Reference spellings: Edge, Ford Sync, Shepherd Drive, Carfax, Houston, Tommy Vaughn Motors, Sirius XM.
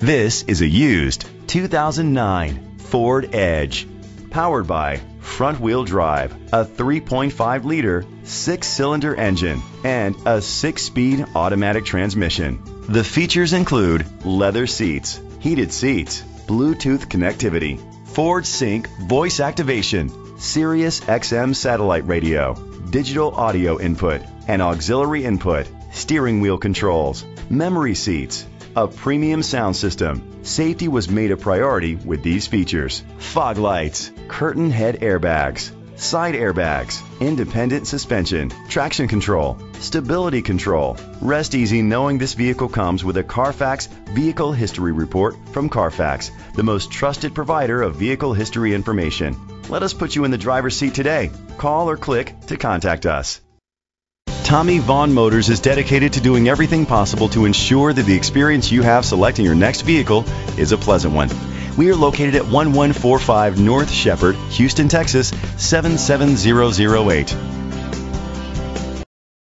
This is a used 2009 Ford Edge, powered by front-wheel drive, a 3.5-liter six-cylinder engine, and a six-speed automatic transmission. The features include leather seats, heated seats, Bluetooth connectivity, Ford Sync voice activation, Sirius XM satellite radio, digital audio input and auxiliary input, steering wheel controls, memory seats, a premium sound system. Safety was made a priority with these features: fog lights, curtain head airbags, side airbags, independent suspension, traction control, stability control. Rest easy knowing this vehicle comes with a Carfax Vehicle History Report from Carfax, the most trusted provider of vehicle history information. Let us put you in the driver's seat today. Call or click to contact us. Tommy Vaughn Motors is dedicated to doing everything possible to ensure that the experience you have selecting your next vehicle is a pleasant one. We are located at 1145 North Shepherd, Houston, Texas 77008.